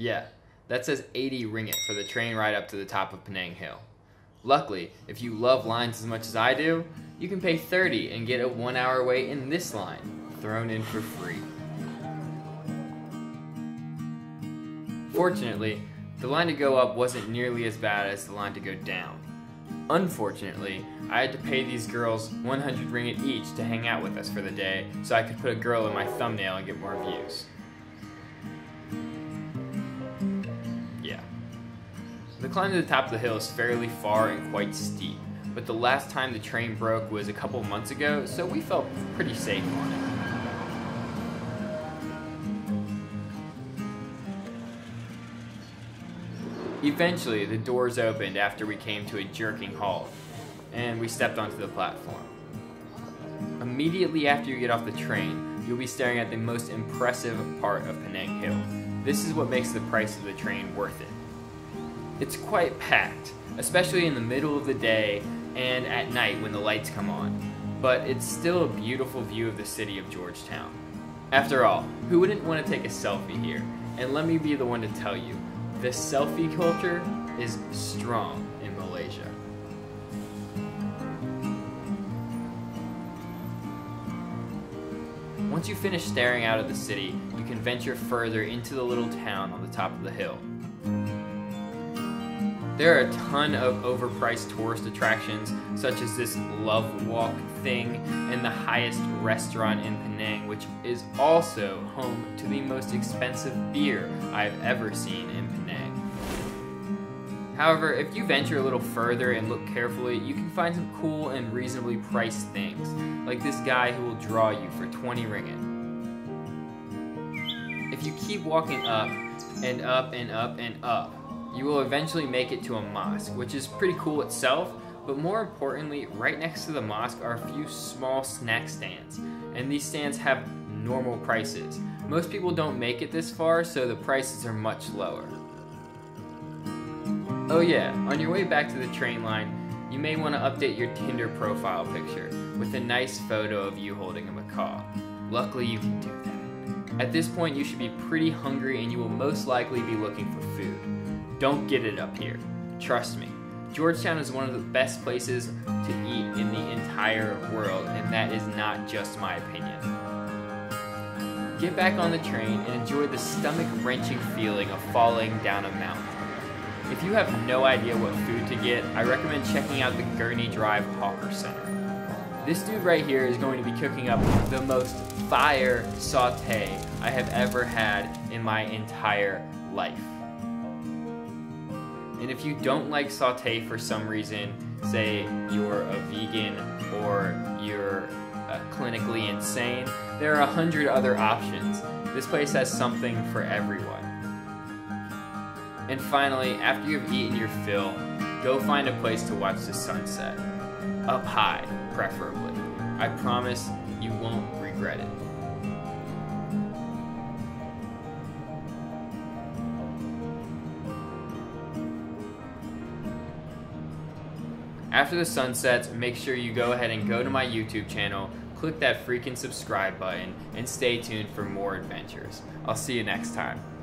Yeah, that says 80 ringgit for the train ride up to the top of Penang Hill. Luckily, if you love lines as much as I do, you can pay 30 and get a 1 hour wait in this line, thrown in for free. Fortunately, the line to go up wasn't nearly as bad as the line to go down. Unfortunately, I had to pay these girls 100 ringgit each to hang out with us for the day so I could put a girl in my thumbnail and get more views. Yeah. The climb to the top of the hill is fairly far and quite steep, but the last time the train broke was a couple months ago, so we felt pretty safe on it. Eventually, the doors opened after we came to a jerking halt, and we stepped onto the platform. Immediately after you get off the train, you'll be staring at the most impressive part of Penang Hill. This is what makes the price of the train worth it. It's quite packed, especially in the middle of the day and at night when the lights come on, but it's still a beautiful view of the city of Georgetown. After all, who wouldn't want to take a selfie here? And let me be the one to tell you, the selfie culture is strong in Malaysia. Once you finish staring out at the city, you can venture further into the little town on the top of the hill. There are a ton of overpriced tourist attractions, such as this love walk thing and the highest restaurant in Penang, which is also home to the most expensive beer I've ever seen in Penang. However, if you venture a little further and look carefully, you can find some cool and reasonably priced things, like this guy who will draw you for 20 ringgit. If you keep walking up and up and up and up, you will eventually make it to a mosque, which is pretty cool itself, but more importantly, right next to the mosque are a few small snack stands, and these stands have normal prices. Most people don't make it this far, so the prices are much lower. Oh yeah, on your way back to the train line, you may want to update your Tinder profile picture with a nice photo of you holding a macaw. Luckily, you can do that. At this point, you should be pretty hungry and you will most likely be looking for food. Don't get it up here. Trust me, Georgetown is one of the best places to eat in the entire world, and that is not just my opinion. Get back on the train and enjoy the stomach-wrenching feeling of falling down a mountain. If you have no idea what food to get, I recommend checking out the Gurney Drive Hawker Center. This dude right here is going to be cooking up the most fire sauté I have ever had in my entire life. And if you don't like sauté for some reason, say you're a vegan or you're clinically insane, there are 100 other options. This place has something for everyone. And finally, after you've eaten your fill, go find a place to watch the sunset. Up high, preferably. I promise you won't regret it. After the sunsets, make sure you go ahead and go to my YouTube channel, click that freaking subscribe button, and stay tuned for more adventures. I'll see you next time.